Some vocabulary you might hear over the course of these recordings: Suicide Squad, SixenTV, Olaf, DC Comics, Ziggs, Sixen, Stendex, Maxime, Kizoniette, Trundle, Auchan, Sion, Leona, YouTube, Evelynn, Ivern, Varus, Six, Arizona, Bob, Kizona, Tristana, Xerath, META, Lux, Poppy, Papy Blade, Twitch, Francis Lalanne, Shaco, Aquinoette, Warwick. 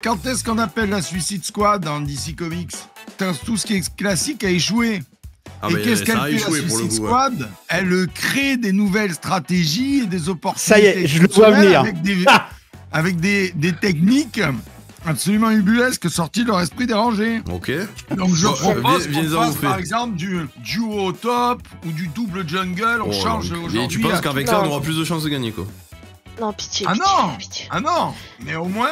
Quand est-ce qu'on appelle la Suicide Squad dans DC Comics? Tout ce qui est classique a échoué. Ah et qu'est-ce qu'elle fait, la Suicide Squad? Elle crée des nouvelles stratégies et des opportunités. Ça y est, je le vois venir. Avec des, avec des techniques absolument ubuesques sorties de leur esprit dérangé. Ok. Donc je propose qu'on passe par exemple du duo au top ou du double jungle. On change aujourd'hui. Et tu penses qu'avec ça, on aura plus de chances de gagner, quoi? Non, pitié. Ah non, pitié. Ah non. Mais au moins,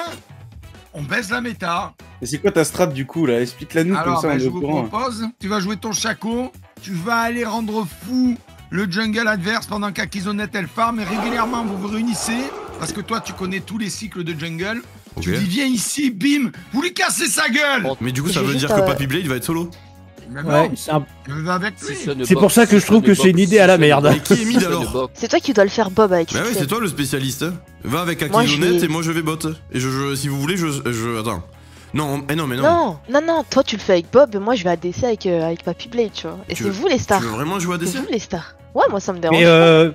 on baisse la méta. Et c'est quoi ta strat du coup là? Explique-la nous comme ça. Je vous propose, tu vas jouer ton Shaco, tu vas aller rendre fou le jungle adverse pendant qu'à Kizoniette elle farm, et régulièrement vous vous réunissez, parce que toi tu connais tous les cycles de jungle, tu dis viens ici, bim, vous lui cassez sa gueule. Mais du coup ça veut dire que Papy Blade va être solo? Ouais, c'est pour ça que je trouve que c'est une idée à la merde. Mais qui est mid alors? C'est toi qui dois le faire, Bob, avec ça. Bah ouais, c'est toi le spécialiste. Va avec Aquinoette et moi je vais bot. Et si vous voulez, attends. Non, mais non, mais non. Non, non, non, toi tu le fais avec Bob et moi je vais à DC avec Papy Blade, tu vois. Et c'est vous les stars. Tu veux vraiment jouer à DC? C'est vous les stars. Ouais, moi ça me dérange.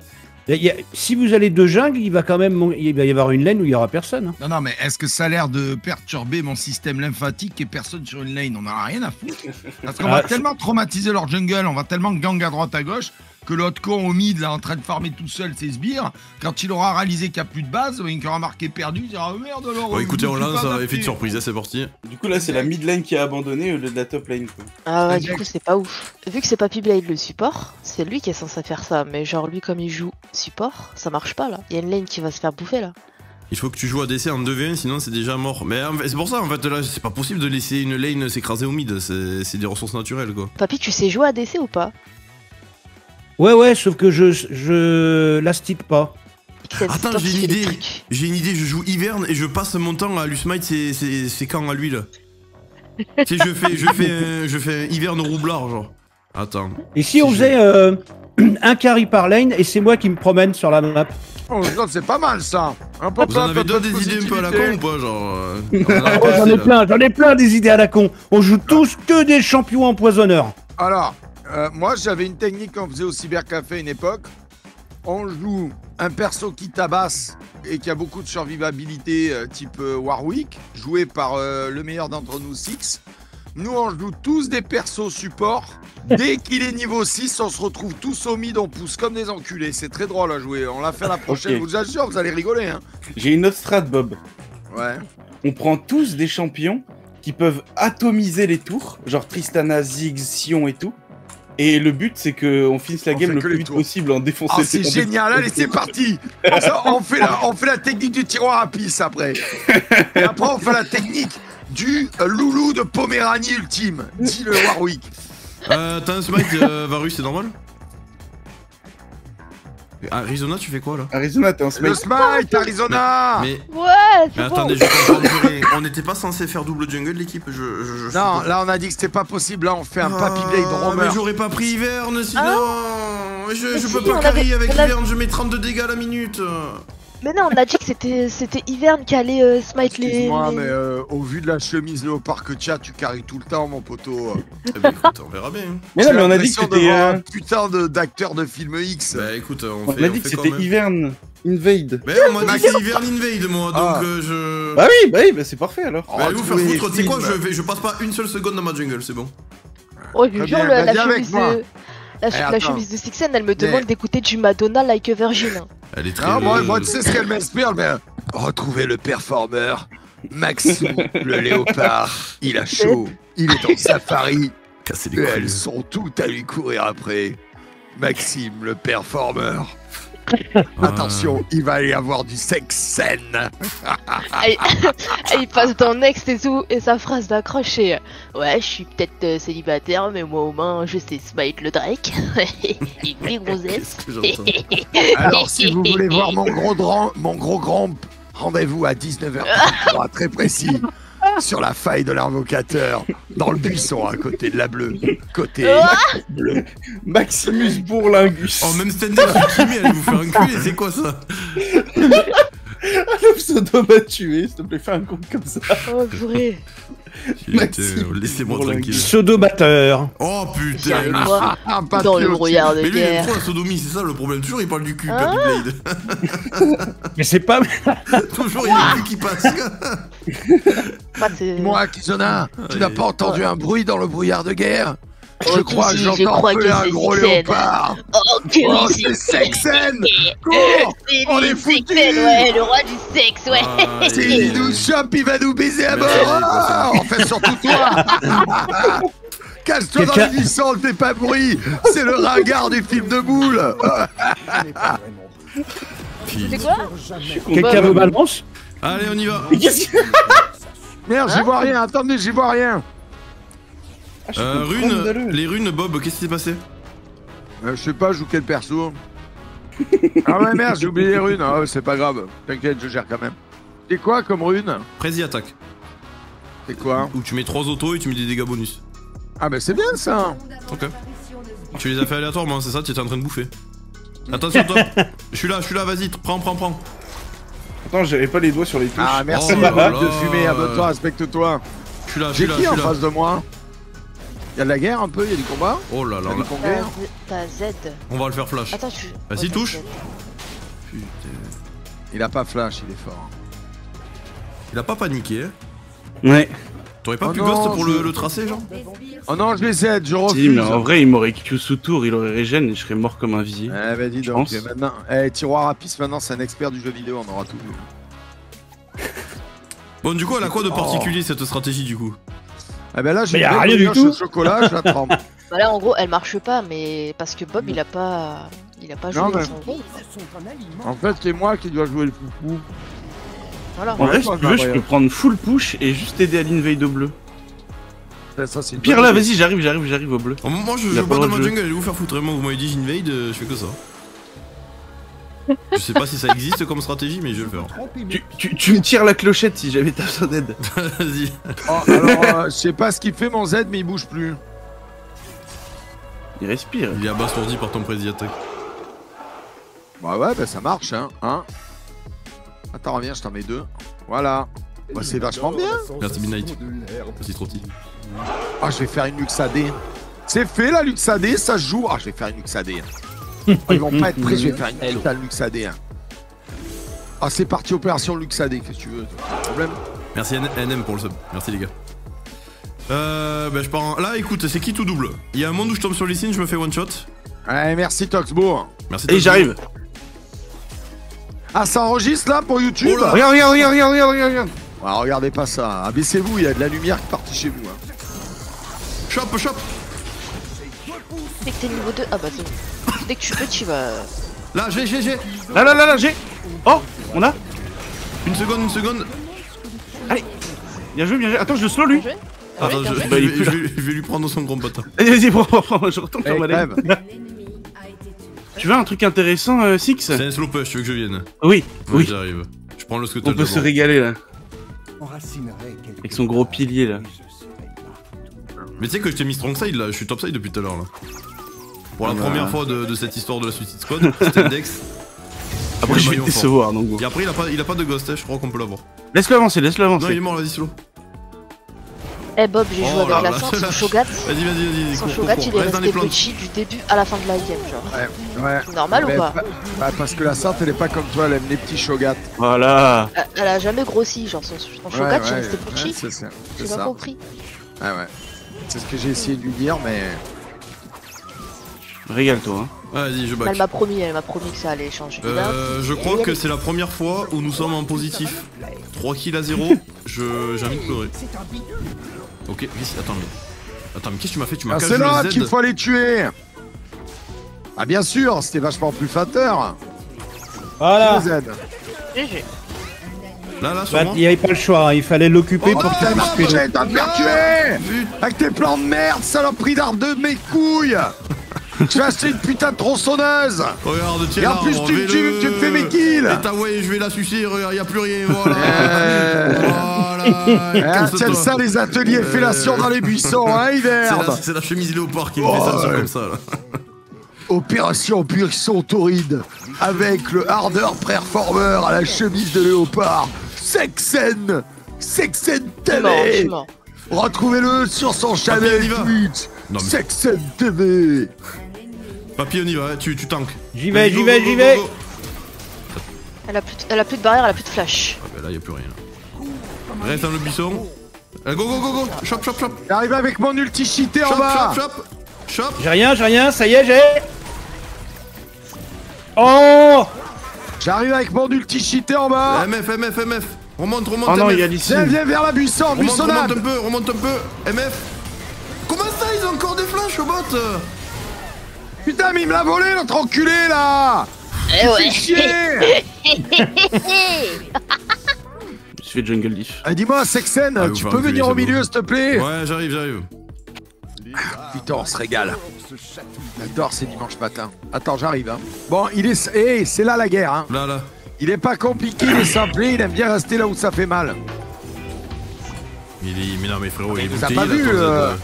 Mais si vous allez de jungle, il va quand même y avoir une lane où il n'y aura personne. Hein. Non, non, mais est-ce que ça a l'air de perturber mon système lymphatique et personne sur une lane? On n'en a rien à foutre. Parce qu'on va tellement traumatiser leur jungle, on va tellement gang à droite à gauche, que l'autre con au mid, là, en train de farmer tout seul ses sbires, quand il aura réalisé qu'il n'y a plus de base, il aura marqué perdu, il dira oh merde alors. Bon, écoutez, on lance un effet de surprise, c'est parti. Du coup, là, c'est la mid lane qui a abandonné au lieu de la top lane. Quoi. Ah ouais, du coup, c'est pas ouf. Vu que c'est Papy Blade le support, c'est lui qui est censé faire ça, mais genre, lui, comme il joue support, ça marche pas là. Il y a une lane qui va se faire bouffer là. Il faut que tu joues à DC en 2v1, sinon c'est déjà mort. Mais c'est pour ça, en fait, là, c'est pas possible de laisser une lane s'écraser au mid, c'est des ressources naturelles quoi. Papy, tu sais jouer à DC ou pas? Ouais, ouais, sauf que je l'astique pas. Attends, j'ai une idée. J'ai une idée, je joue Ivern et je passe mon temps à lui smite ses camps à lui là. Tu sais, je fais Ivern roublard, genre. Attends. Et si on faisait un carry par lane et c'est moi qui me promène sur la map? Oh, c'est pas mal ça. Vous en avez d'autres des idées un peu à la con ou pas, genre j'en ai plein des idées à la con. On joue tous que des champions empoisonneurs. Alors. Moi, j'avais une technique qu'on faisait au cybercafé à une époque. On joue un perso qui tabasse et qui a beaucoup de survivabilité type Warwick, joué par le meilleur d'entre nous, Six. Nous, on joue tous des persos support. Dès qu'il est niveau 6, on se retrouve tous au mid, on pousse comme des enculés. C'est très drôle à jouer. On l'a fait la prochaine, vous assure, vous allez rigoler. Hein. J'ai une autre strat, Bob. Ouais. On prend tous des champions qui peuvent atomiser les tours, genre Tristana, Ziggs, Sion et tout. Et le but, c'est qu'on finisse la game le plus vite possible en défonçant. Ah, c'est génial, allez, c'est parti. on fait la technique du tiroir à pisse après. Et après, on fait la technique du loulou de Poméranie ultime, dit le Warwick. T'as un smite, Varus, c'est normal? Arizona, tu fais quoi là? Arizona, t'es en smite. Le smite, Arizona. Mais... ouais, mais attendez, on n'était pas censé faire double jungle l'équipe. Non, là on a dit que c'était pas possible. Là on fait un Papy Blade roamer. Mais j'aurais pas pris Ivern sinon. Je peux pas carry avec Ivern, je mets 32 dégâts à la minute. Mais non, on a dit que c'était Ivern qui allait smite les... Excuse-moi, mais au vu de la chemise léopard que tu as, tu carries tout le temps, mon poteau. Eh ben écoute, on verra bien. Mais non, mais on a dit que c'était... un putain d'acteur de film X. Bah écoute, on a dit que c'était Ivern Invade. Mais on m'a dit que c'est Ivern Invade, moi, donc je... Bah oui, c'est parfait alors. Bah allez vous faire foutre, tu sais quoi, je passe pas une seule seconde dans ma jungle, c'est bon. Oh, je jure, la chemise de Sixen, elle me demande d'écouter du Madonna Like a Virgin. Elle est très... ah, moi, tu sais ce qu'elle m'inspire, mais... Retrouvez le performeur, Maxime, le léopard. Il a chaud, il est en safari. Et elles sont toutes à lui courir après. Maxime, le performeur. Attention, il va y avoir du sexe saine. Il passe dans Next et tout, et sa phrase d'accroche est ouais, je suis peut-être célibataire, mais moi au moins je sais smite le Drake. Il est grossesse. Alors, si vous voulez voir mon gros grand, rendez-vous à 19h, pour être très précis, sur la faille de l'invocateur, dans le buisson à côté de la bleue, côté bleu. Maximus Bourlingus. Oh, même Stendex, elle vous fait enculer, c'est quoi ça? Ah, le pseudo m'a tué, s'il te plaît, fais un compte comme ça. Oh, purée. Laissez-moi tranquille. Sodomateur. Oh putain, le so... Dans le brouillard de guerre. Mais lui, il aime trop la sodomie, c'est ça le problème. Toujours, il parle du cul, Papy Blade. Mais c'est pas... Toujours, il y a le cul qui passe. Moi, Kizona, tu n'as pas entendu un bruit dans le brouillard de guerre? Je crois que j'entends un gros léopard. Oh, c'est Sixen. On est foutus. Ouais, le roi du sexe, ouais. S'il nous chope, il va nous baiser à mort. Enfin, surtout toi. Cache-toi dans le glissant, ne fais pas bruit. C'est le ringard du film de boule. C'est quoi? Quelqu'un veut balance? Allez, on y va. Merde, j'y vois rien. Attendez, j'y vois rien. Ah, runes, les runes, Bob, qu'est-ce qui s'est passé? Je sais pas, je joue quel perso. Ah ouais, merde, j'ai oublié les runes. Ah, c'est pas grave, t'inquiète, je gère quand même. C'est quoi comme rune? Prézi attaque. C'est quoi? Où tu mets 3 autos et tu mets des dégâts bonus. Ah bah c'est bien ça. Ok. Tu les as fait aléatoirement, c'est ça? Tu étais en train de bouffer. Attention, toi. Je suis là, vas-y, prends. Attends, j'avais pas les doigts sur les touches. Ah merci, arrête de fumer, abonne-toi, respecte-toi. Je suis là, je suis là. J'ai qui en face de moi? Y'a de la guerre un peu, y'a du combat. Oh là là. T'as Z. On va le faire flash. Attends, tu... Vas-y, touche. Putain. Il a pas flash, il est fort. Il a pas paniqué. Ouais. T'aurais pas pu ghost pour le tracer, genre? Oh non, je les Z, je refuse. Mais en vrai, il m'aurait Q sous tour, il aurait régène et je serais mort comme un visier. Eh bah dis donc, maintenant. Eh, tiroir à pisse, maintenant c'est un expert du jeu vidéo, on aura tout. Bon, du coup, elle a quoi de particulier cette stratégie du coup? Ah ben là j'ai rien du tout. Chocolat, je la trempe. Bah là en gros elle marche pas mais parce que Bob il a pas joué son rôle. En fait c'est moi qui dois jouer le foufou. Voilà. En vrai si tu veux je peux prendre full push et juste aider à l'invade au bleu. Pire là vas-y j'arrive au bleu. Moi je joue pas dans ma jungle, je vais vous faire foutre vraiment, vous m'avez dit j'invade, je fais que ça. Je sais pas si ça existe comme stratégie, mais je vais le faire. Tu me tires la clochette si j'avais ta Z. Vas-y. Oh, alors, je sais pas ce qu'il fait mon Z, mais il bouge plus. Il respire. Il est abasourdi par ton prézi attaque. Bah ouais, bah ça marche, hein. Attends, reviens, je t'en mets 2. Voilà. Bah c'est vachement bien. Merci Midnight. Merci Trotty. Ah, je vais faire une Luxade. C'est fait la Luxade, ça se joue. Ah, je vais faire une Luxade. Oh, ils vont pas être prêts, je vais faire une totale Luxade. Ah c'est parti opération Luxade, qu'est-ce que tu veux, pas de problème. Merci NM pour le sub, merci les gars. Bah je pars en... Là écoute, c'est qui tout double? Il y a un monde où je tombe sur les signes, je me fais one shot. Ouais merci Toxbo. Merci Toxbo. Et j'arrive. Ah ça enregistre là pour YouTube? Oh là. Regarde. Ah, regardez pas ça, abaissez-vous, il y a de la lumière qui partit chez vous. Chope. Dès que t'es niveau 2, ah bah c'est bon. Dès que tu peux, tu vas. Là, j'ai. Là, j'ai. Oh, on a. Une seconde. Allez. Bien joué. Attends, je le slow lui. Attends, je vais lui prendre son gros bâton. Vas-y, prends, je retourne sur ma lèvre. Tu veux un truc intéressant, Six? C'est un slow push, tu veux que je vienne? Oui. J'arrive. Je prends le scooter. On peut se régaler là. Avec son gros pilier là. Mais tu sais que je t'ai mis strong side là, je suis top side depuis tout à l'heure là. Pour la première fois de cette histoire de la Suicide Squad, Stendex. Après je vais te décevoir donc. Et après il a pas de ghost, je crois qu'on peut l'avoir. Laisse-le avancer. Non il est mort, vas-y slow. Eh Bob, j'ai joué avec la sorte, son Shogat. Vas-y. Son Shogat il est resté petit du début à la fin de la game genre. Ouais. Normal ou pas? Bah parce que la sorte elle est pas comme toi, elle aime les petits Shogats. Voilà. Elle a jamais grossi, genre son Shogat il est resté petit. J'ai pas compris. Ouais. C'est ce que j'ai essayé de lui dire, mais... Régale-toi. Vas-y, je back. Elle m'a promis que ça allait changer. Je crois que c'est la première fois où nous sommes en positif. 3 kills à 0, j'ai envie de pleurer. Ok, attends, mais qu'est-ce que tu m'as fait? Tu m'as caché le Z. C'est là qu'il faut les tuer. Ah bien sûr, c'était vachement plus flatteur. Voilà. GG. Là, il n'y avait pas le choix, il fallait l'occuper pour te faire tuer. T'as tué avec tes plans de merde, saloperie d'arbre de mes couilles. Tu as acheté une putain de tronçonneuse. Regarde, tiens. Et en plus, tu me tues, tu me fais mes kills. Et ta ouais, je vais la sucer, regarde, il n'y a plus rien. Voilà. Tiens, ça, les ateliers fellation dans les buissons, hein, Ivern. C'est la chemise léopard qui me fait ça, comme ça. Opération Buisson Tauride avec le Harder Performer à la chemise de léopard, Sixen, Sixen TV. Retrouvez-le sur son channel Twitch, SixenTV. Papy, on y va, tu tankes. J'y vais. Elle a plus de barrière, elle a plus de flash. Ah bah là, y a plus rien. Reste dans le buisson. Go. Chop. J'arrive avec mon ulti cheaté en bas. Chop. J'ai rien, ça y est, j'ai. Oh, j'arrive avec mon ulti cheaté en bas. MF. Remonte. Oh non, il y a d'ici. Viens vers la buisson, buissonnade. Remonte un peu, MF. Comment ça, ils ont encore des flashs au bot? Putain, mais il me l'a volé, l'autre enculé, là. Eh ouais. Chier. Je fais jungle diff. Ah, dis-moi, Sixen, tu peux venir au milieu, s'il te plaît? Ouais, j'arrive. Ah, putain, on se régale. J'adore ces dimanches matin. Attends, j'arrive. Hein. Bon, il est... Hey, c'est là la guerre. Hein. Là. Il est pas compliqué, il est simple, il aime bien rester là où ça fait mal. Mais non, mais frérot, il est bouteillé. T'as pas vu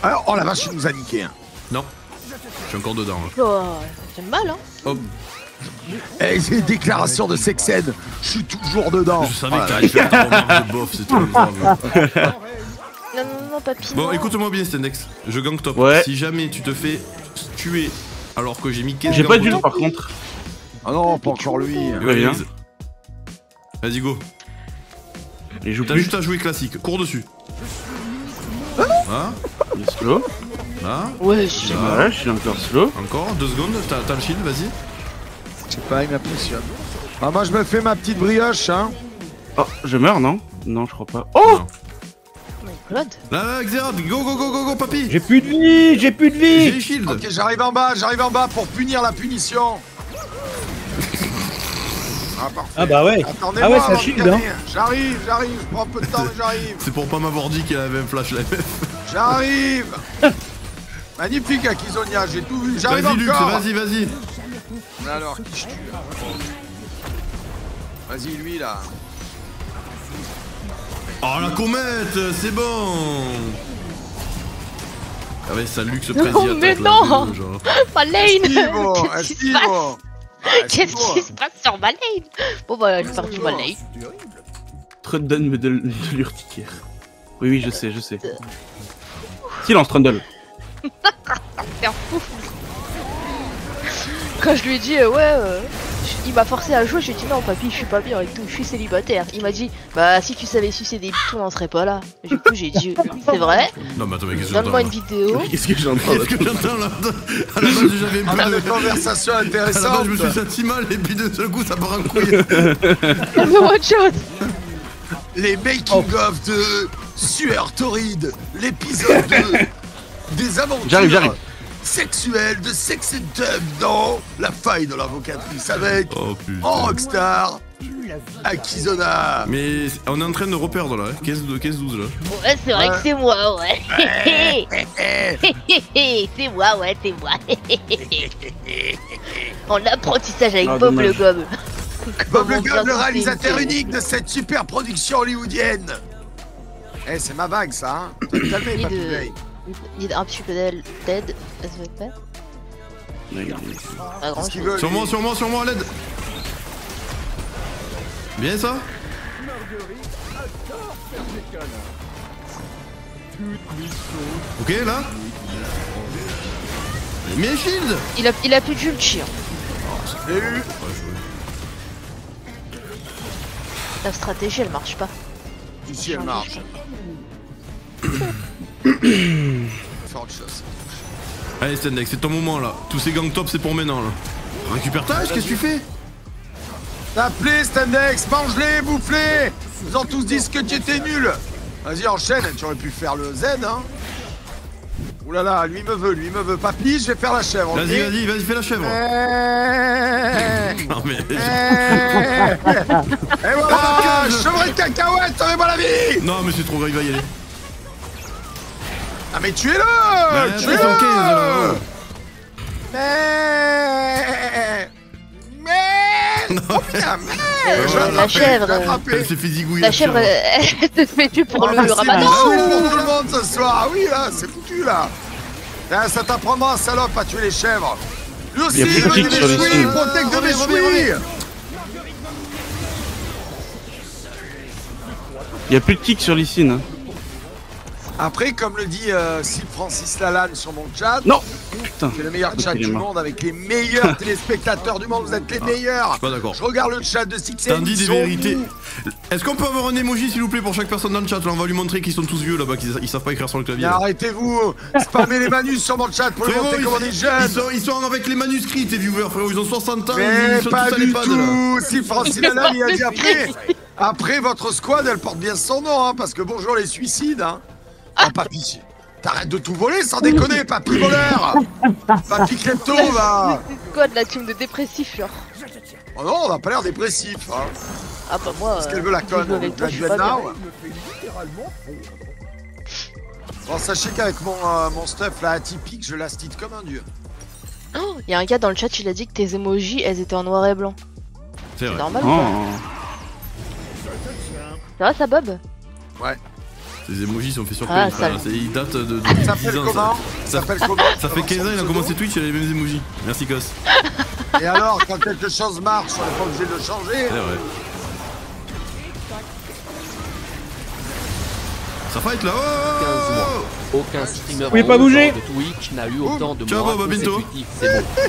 Alors, oh la vache, il nous a niqué. Hein. Non, je suis encore dedans. Là. Oh, j'aime mal, hein. Oh. Et c'est une déclaration de Sixen, je suis toujours dedans. Je savais que t'allais faire ta remarque de bof, c'est tout le Non, papy. Bon, écoute-moi bien, Stendex. Je gank top. Ouais. Si jamais tu te fais tuer alors que j'ai mis quelqu'un. J'ai pas d'huile par contre. Ah non, pas encore lui. Hein. Vas-y, go. T'as juste à jouer classique, cours dessus. Ah, il est slow. Là. Ouais, je suis encore slow. Encore, 2 secondes, t'as le shield, vas-y. Je sais pas, il m'impressionne. Ah, moi je me fais ma petite brioche, hein. Oh, je meurs, non? Non, je crois pas. Oh non. Là, Xerath, go, papy. J'ai plus de vie. J'ai shield. Ok, j'arrive en bas pour punir la punition. Ah, parfait. Ah bah ouais. Attendez-moi, ça shield, hein. J'arrive, je prends un peu de temps, mais j'arrive. C'est pour pas m'avoir dit qu'il avait même flash la même. J'arrive. Magnifique, à Kizonia, j'ai tout vu. J'arrive encore. Vas-y. Alors, qui je tue là? Vas-y, lui là. Oh la comète, c'est bon. Ah ouais, ça Lux prédit. Oh mais non, ma lane. Qu'est-ce qui se passe? Qu'est-ce qui se passe sur ma lane? Bon bah, elle part du ma lane. Trundle me donne de l'urticaire. Oui, je sais. Silence, Trundle. C'est un fou. Quand je lui ai dit il m'a forcé à jouer, j'ai dit non papy, je suis pas bien et tout, je suis célibataire. Il m'a dit bah si tu savais sucer des bitons, on serait pas là. Du coup j'ai dit c'est vrai. Non mais attends, mais qu'est-ce que j'entends? Donne-moi une vidéo. Qu'est-ce que j'entends là? À la base j'avais une plein de conversations intéressantes. À la base je me suis senti mal et puis d'un seul coup ça part un couille. Les making of de Sueur Torride, l'épisode 2 des aventures. J'arrive. Sexuel de Sex and Dub dans la faille de l'avocatrice avec en rockstar à Kizona. Mais on est en train de reperdre là, 15-12 là. Ouais, c'est vrai que c'est moi, ouais. C'est moi. En apprentissage avec Bob le Gob. Bob le Gob, le réalisateur unique de cette super production hollywoodienne. Eh, c'est ma vague ça, hein. T'as fait Papy Blade. Need un petit peu d'aide, elle se fait pas. Sur moi, l'aide. Bien ça. Ok, là. Mais shield. Il a plus de jus le chien. Oh, la stratégie elle marche pas. Ici elle marche. Allez Stendex, c'est ton moment là. Tous ces gangs top c'est pour maintenant là. Récupère ta hache, qu'est-ce que tu fais? T'appelez Stendex, mange-les, bouffe-les. Ils ont tous dit que tu étais nul. Vas-y enchaîne, tu aurais pu faire le Z hein. Oulala, lui me veut. Papy, je vais faire la chèvre. Vas-y, fais la chèvre. Non mais... Et voilà, chevrerie de cacahuète, sauvez-moi la vie. Non mais c'est trop grave, il va y aller. Ah mais tuez-le! Tuez-le! Mais... Oh putain, mais... La chèvre, elle se fait tuer pour le ramadan. C'est pour tout le monde ce soir, ah oui là, c'est foutu là. Ça t'apprendra, salope, à tuer les chèvres. Il y a plus de clics sur les signes. Il n'y a plus de clics sur les signes. Après, comme le dit Francis Lalanne sur mon chat, non, c'est le meilleur chat du monde avec les meilleurs téléspectateurs du monde. Vous êtes les meilleurs. Je suis pas d'accord. Je regarde le chat de Sixen. T'as dit des vérités. Est-ce qu'on peut avoir un emoji s'il vous plaît pour chaque personne dans le chat? Là, on va lui montrer qu'ils sont tous vieux là-bas, qu'ils savent pas écrire sur le clavier. Arrêtez-vous, spammez les manus sur mon chat pour les montrer comment des jeunes. Ils sont avec les manuscrits, tes viewers, frérot. Ils ont 60 ans. Mais ils pas du tout. Si Francis Lalanne il a dit après. Après, votre squad, elle porte bien son nom, hein, parce que bonjour les suicides, hein. Ah, Papy, t'arrêtes de tout voler sans déconner, Papy voleur. Papy Klepto, va. C'est quoi de la team de dépressif, genre? Oh non, on n'a pas l'air dépressif, hein. Ah bah moi... Est-ce qu'elle veut la conne avec la Vietnam? Bon, sachez qu'avec mon stuff là atypique, je l'astite comme un dieu. Oh, il y a un gars dans le chat, il a dit que tes emojis, elles étaient en noir et blanc. C'est normal ou pas? Ça va ça, Bob? Ouais. Les emojis sont faits sur Twitch, ils datent de 10 ans. Ça fait 15 ans, il a commencé Twitch, il a les mêmes emojis. Merci, Goss. Et alors, quand quelque chose marche, on n'est pas obligé de le changer. C'est vrai. Ça fight là. Aucun streamer de Twitch n'a eu autant de mois consécutifs. C'est bon.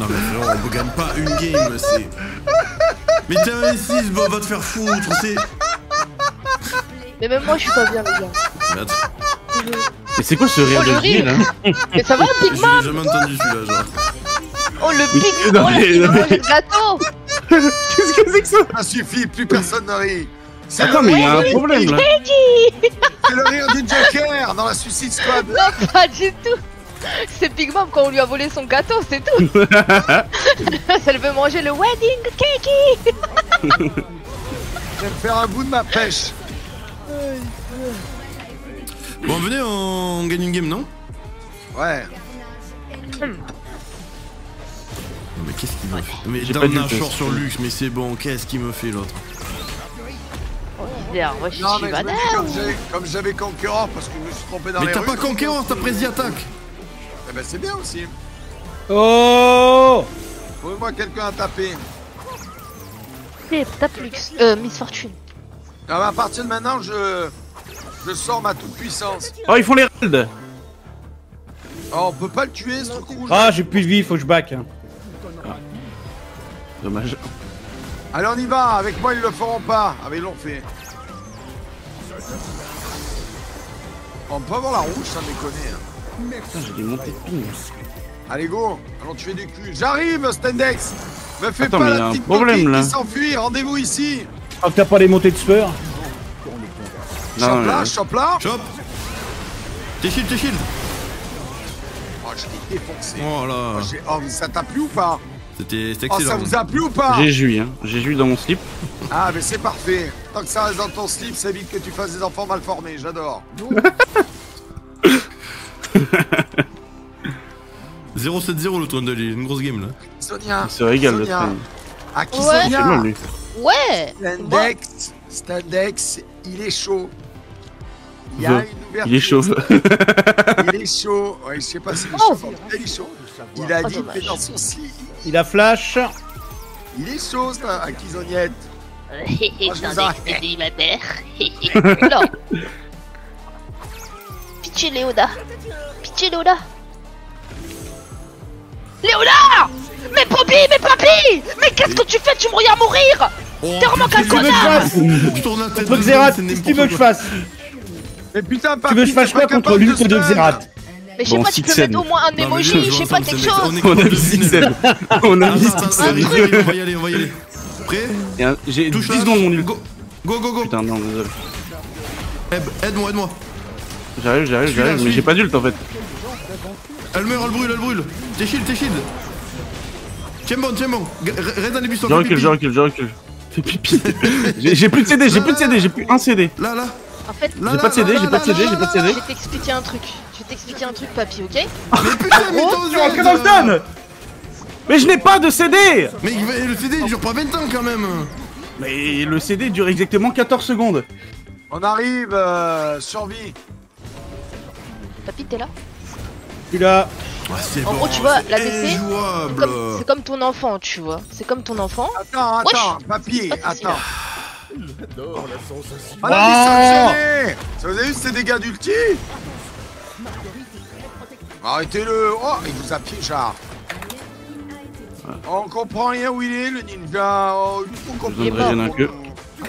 Non mais genre, on ne gagne pas une game, c'est... Mais t'es un 6, bon, va te faire foutre, c'est... Mais même moi je suis pas bien, les gars. Mais c'est quoi ce rire de Gilles là? Mais ça va, Pigman? J'ai jamais entendu celui-là, genre. Oh le Pigman, le plateau. Qu'est-ce que c'est que ça? Ça suffit, plus personne ne rit. Attends, mais il y a un problème là. C'est le rire du Joker dans la Suicide Squad. Non, pas du tout. C'est Pigman quand on lui a volé son gâteau, c'est tout. Elle veut manger le wedding cakey. Je vais me faire un bout de ma pêche. Bon, venez, on gagne une game, non? Ouais. Non, mais qu'est-ce qu'il me fait? Mais j'ai un short sur Lux, mais c'est bon, qu'est-ce qu'il me fait l'autre? Moi je suis banal. Comme j'avais Conqueror, parce que je me suis trompé dans les rues. Mais t'as pas Conqueror, t'as pris The Attack. Eh ben, c'est bien aussi. Oh! Trouvez-moi quelqu'un à taper. Tape Lux, Miss Fortune. Non, mais à partir de maintenant, je sors ma toute puissance. Oh, ils font les raids. Oh, on peut pas le tuer, ce truc rouge. Ah, j'ai plus de vie, faut que je back. Dommage. Allez, on y va. Avec moi, ils le feront pas. Ah, mais ils l'ont fait. On peut avoir la rouge, ça déconne. Putain, j'ai des montées de ping. Allez, go. Allons tuer des culs. J'arrive, Stendex. Me fais pas la petite coquille qui s'enfuit. Rendez-vous ici. Ah, t'as pas les montées de sueur? Chope là, chope là! Chope! T'es shield, t'es shield! Oh, je l'ai défoncé! Oh là! Oh, mais ça t'a plu ou pas? C'était excellent! Oh, ça vous a plu ou pas? J'ai jui, hein! J'ai jui dans mon slip! Ah, mais c'est parfait! Tant que ça reste dans ton slip, ça évite que tu fasses des enfants mal formés, j'adore! 0-7-0 le Trundle, il y a une grosse game là! Sonia! Il se régale le Trundle! Ah, qui Sonia? Ouais! Stendex! Stendex, il est chaud. Il y a une ouverture. Il est chaud. Il est chaud. Ouais, je sais pas si il est chaud. Il a dit que dans son slip. Il a flash. Il est chaud, ça, à Kizoniette. Stendex, t'es célibataire. Non. Pitché Léona. Pitché Léona. Léona! Mais Poppy, mais Poppy! Mais qu'est-ce que tu fais? Tu me regardes mourir! T'es vraiment qu'un connard! Je tourne la tête contre Xerath, qu'est-ce que tu veux que je fasse? Mais putain, Papy, tu veux que je fasse quoi contre l'une de Xerath? Mais je sais pas, tu peux mettre au moins un emoji, je sais pas, quelque chose! On a mis Sixen! On a mis Sixen! On va y aller, on va y aller! Prêt? J'ai 10 secondes, mon nul! Go, go, go! Putain, non, désolé. Aide-moi, aide-moi! J'arrive, mais j'ai pas d'ult en fait! Elle meurt, elle brûle! T'es shield! Tiens bon, reste dans les buissons. Je recule. Fais pipi. J'ai plus un CD. Là. En fait, j'ai pas de CD. Je vais t'expliquer un truc, Papy, ok? Mais putain, mais t'es rentré dans le tonne. Mais je n'ai pas de CD. Mais le CD dure pas 20 ans quand même. Mais le CD dure exactement 14 secondes. On arrive, survie. Papy, t'es là? Je suis là. Ah, en bon, gros, tu vois, la DC, c'est comme ton enfant, tu vois. C'est comme ton enfant. Attends, attends, wesh, papier, attends. J'adore la sensation. On a mis sanctionné. Ça vous a vu ces dégâts d'ulti? Arrêtez-le. Oh, il vous a piégé. On comprend rien où il est, le ninja. Oh, on comprend pas. Ah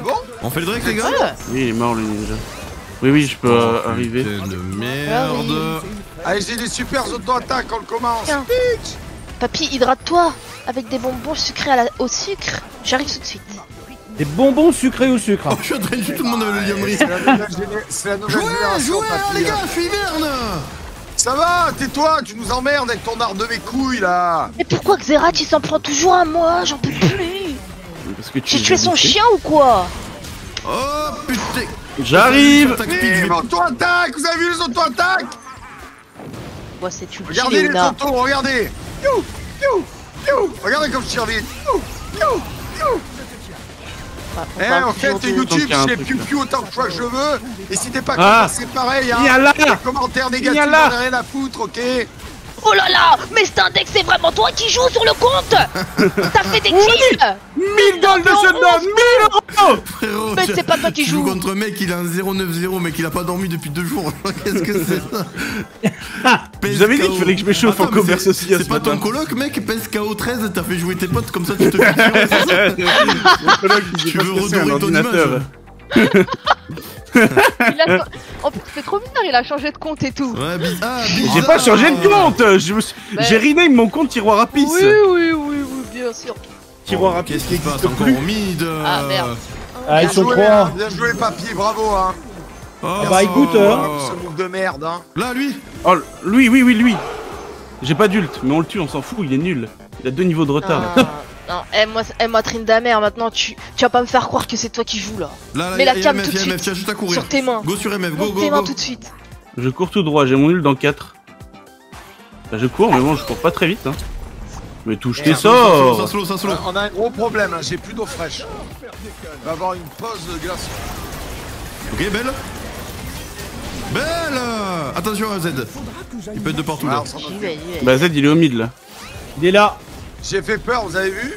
bon? On fait le Drake, les gars? Oui, il est mort, le ninja. Oui, oui, je peux arriver. De merde. Allez, j'ai des super auto-attaques, on le commence. Bitch. Papy, hydrate-toi avec des bonbons sucrés à la... au sucre. J'arrive tout de suite. Des bonbons sucrés au sucre. Oh, je suis en train de dire tout le monde avait le gamerie. C'est la nouvelle génération, papy, les gars, je suis Ivern. Ça va, tais-toi, tu nous emmerdes avec ton art de mes couilles là. Mais pourquoi Xerath il s'en prend toujours à moi? J'en peux plus. J'ai tué son chien ou quoi? Oh putain. J'arrive. Auto-attaque, vous avez vu les auto-attaques? Ouais, c'est tu. Regardez les autos, regardez. You, you, you. Regardez comme je tire vite. You, you, you. Eh, en fait, YouTube, je les piu-piu autant que je veux. Et si t'es pas content, c'est pareil, hein. Les commentaires négatifs, on n'a rien à foutre, ok? Oh là là, mais Stendex, c'est vraiment toi qui joues sur le compte? T'as fait des kills 1000 balles de shutdown, 1000 euros. Frérot, mais c'est pas toi qui joues contre mec, il a un 090, mec, il a pas dormi depuis 2 jours. Qu'est-ce que c'est ça? Vous avez dit qu'il fallait que je m'échauffe en commerce aussi. C'est pas ton coloc, mec, PSKO13, t'as fait jouer tes potes, comme ça tu te fais. Tu veux redorer ton image. En plus c'est trop bizarre, il a changé de compte et tout. Ouais, bizarre. J'ai pas changé de compte. J'ai rename mon compte tiroir à pisse. Oui, oui, oui, oui, bien sûr. Tiroir à pisse. Qu'est-ce qui se passe encore au mid? Ah merde. Ah, ils sont trois. Bien joué, papier, bravo, hein. Bah écoute, ce move de merde, hein. Là, lui. Oh, lui, oui, oui, lui. J'ai pas d'ult, mais on le tue, on s'en fout, il est nul. Il a 2 niveaux de retard. Non, aime-moi trine d'amère, maintenant tu vas pas me faire croire que c'est toi qui joues là. Mets la cam tout de suite, juste à courir. Sur tes mains. Go sur MF, go, go, tes mains tout de suite. Je cours tout droit, j'ai mon nul dans 4. Bah je cours, mais bon, je cours pas très vite, hein. Mais touche tes sorts. On a un gros problème, hein, j'ai plus d'eau fraîche. On va avoir une pause de glace. Ok, belle. Belle. Attention à Z. Il peut être de partout là. Bah Z, il est au mid là. Il est là. J'ai fait peur, vous avez vu?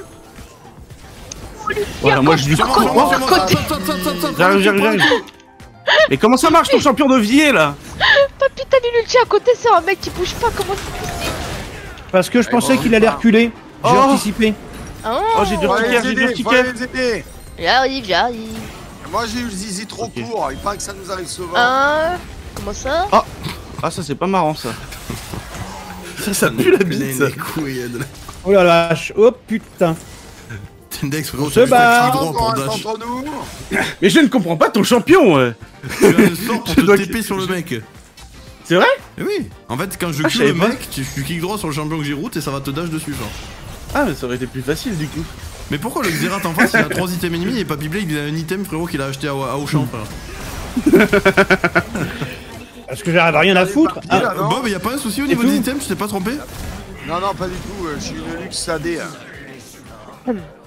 Voilà, moi je lui J'arrive. Mais comment ça marche ton champion d'ovier là? Papy, t'as mis l'ulti à côté, c'est un mec qui bouge pas, comment c'est possible? Parce que je pensais qu'il allait reculer. J'ai anticipé. Oh, j'ai 2 tickets, j'ai 2 tickets. J'arrive, j'arrive. Moi j'ai eu le zizi trop court, il paraît que ça nous arrive souvent. Comment ça? Ah, ça c'est pas marrant ça. Ça pue la bite. Oh la lâche, oh putain. Tindex, frérot, tu as droit pour dash. Mais je ne comprends pas ton champion. Tu as le sort pour te TP sur le mec. C'est vrai? Oui. En fait, quand je kick le mec, tu cliques droit sur le champion que j'ai route et ça va te dash dessus, genre. Ah, mais ça aurait été plus facile du coup. Mais pourquoi le Xerath en face il a 3 items ennemis et Papy Blade il a un item, frérot, qu'il a acheté à Auchan, frère? Parce que j'arrive à rien à foutre. Bob, y'a pas un souci au niveau des items, tu t'es pas trompé? Non, non, pas du tout, je suis une Lux AD.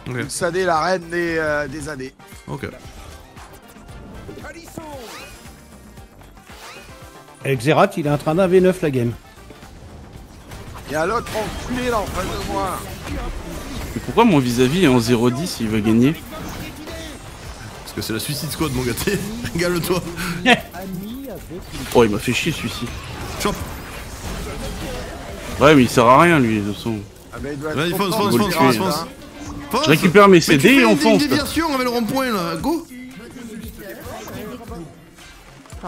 Lux AD, la reine des AD. Ok. Et Xerath, il est en train d'un V9 la game. Y'a l'autre enculé là en face de moi. Mais pourquoi mon vis-à-vis est en 0-10, il veut gagner? Parce que c'est la Suicide Squad, mon gâté. Régale-toi. Oh, il m'a fait chier celui-ci. Chop. Ouais, mais il sert à rien lui, de son. Ah, bah il doit être. Fonce. Je récupère mes CD et on fonce. Déviation avec le rond-point là, go.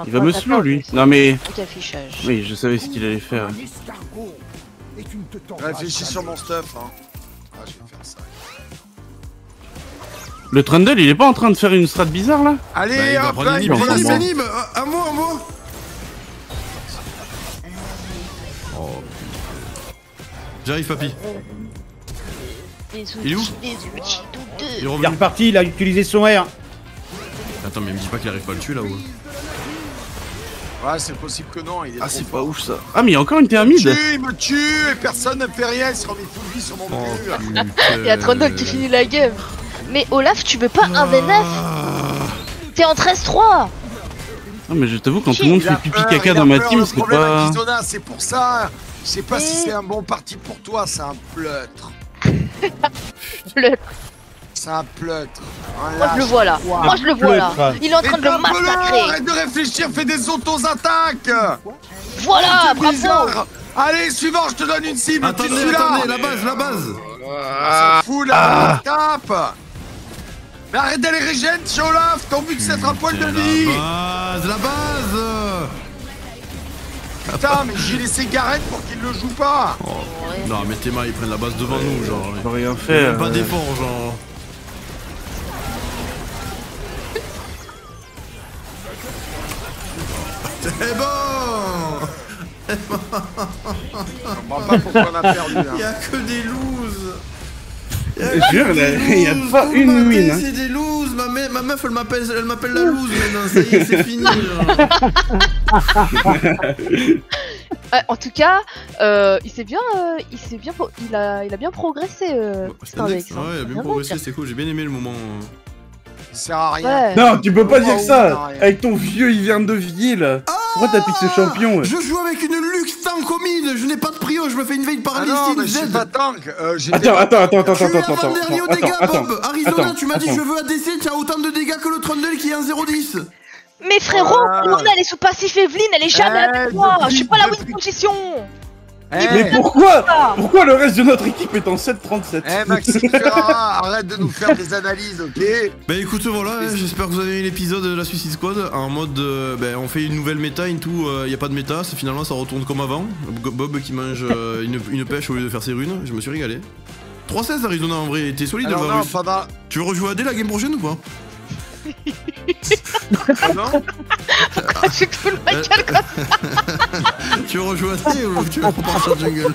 Il va me slow lui. Non, mais. Oui, je savais ce qu'il allait faire. Réfléchis sur mon stuff, hein. Ah, je vais faire ça. Le Trundle, il est pas en train de faire une strat bizarre là? Allez, hop là, il prend la sénime. Un mot, un mot. J'arrive, papy. Il est où? Il est reparti, il a utilisé son R. Attends, mais il me dit pas qu'il arrive pas à le tuer là haut. Ouais, c'est possible que non. Il est c'est pas ouf ça. Ah, mais il y a encore une pyramide. Il me tue et personne ne fait rien. Il se remet tout vie sur mon cul. Il y a Trundle qui finit la game. Mais Olaf, tu veux pas un V9? T'es en 13-3. Non mais je t'avoue, quand tout le monde fait pipi caca dans ma team, c'est pas... C'est pour ça. Je sais pas si c'est un bon parti pour toi, c'est un pleutre. Pleutre. C'est un pleutre. Moi je le vois là. Moi je le vois là. Il est en train de le massacrer. Arrête de réfléchir, fais des autos-attaques. Voilà, bravo. Allez, suivant, je te donne une cible. Attendez, attendez, la base, la base. On s'en fout là, on tape. Mais arrête d'aller régène, chez Olaf. Ton but c'est d'être un poil de vie. La base. Putain, mais j'ai laissé Gareth pour qu'il le joue pas. Oh. Ouais. Non, mais Théma, ils prennent la base devant nous, genre. Ils rien faire. Même pas d'effort, genre. C'est bon. C'est bon. Je comprends pas pourquoi on a perdu. Il y a que des looses. Jure, il n'y a pas une mine. C'est des looses, ma meuf elle m'appelle la loose maintenant, ça y est, c'est fini. En tout cas, il a bien progressé. Stendex, ouais, il a bien progressé, c'est cool, j'ai bien aimé le moment. Il sert à rien. Non, tu peux pas dire ça. Avec ton vieux Ivern de ville. Pourquoi t'as piqué ce champion ouais. Je joue avec une Lux tank au mid, je n'ai pas de prio, je me fais une veille par liste. Je suis pas tank. Attends. Tu es au dégâts, Bob. Arizona, tu m'as dit je veux ADC, tu as autant de dégâts que le Trundle qui est en 0-10. Mais frérot, Leona elle est sous passif Evelynn, elle est jamais avec moi. Je suis pas la win position. Mais pourquoi le reste de notre équipe est en 7-37? Eh Maxime, arrête de nous faire des analyses, ok? Bah écoute, voilà, j'espère que vous avez eu l'épisode de la Suicide Squad en mode on fait une nouvelle méta, y a pas de méta, finalement ça retourne comme avant. Bob qui mange une pêche au lieu de faire ses runes, je me suis régalé. 3-16 Arizona en vrai, t'es solide. Alors, non, pas tu veux rejouer AD la game prochaine ou pas? Non. Pourquoi tu fous le Michael comme ça? Tu veux rejouer assez ou tu veux qu'on parte en jungle?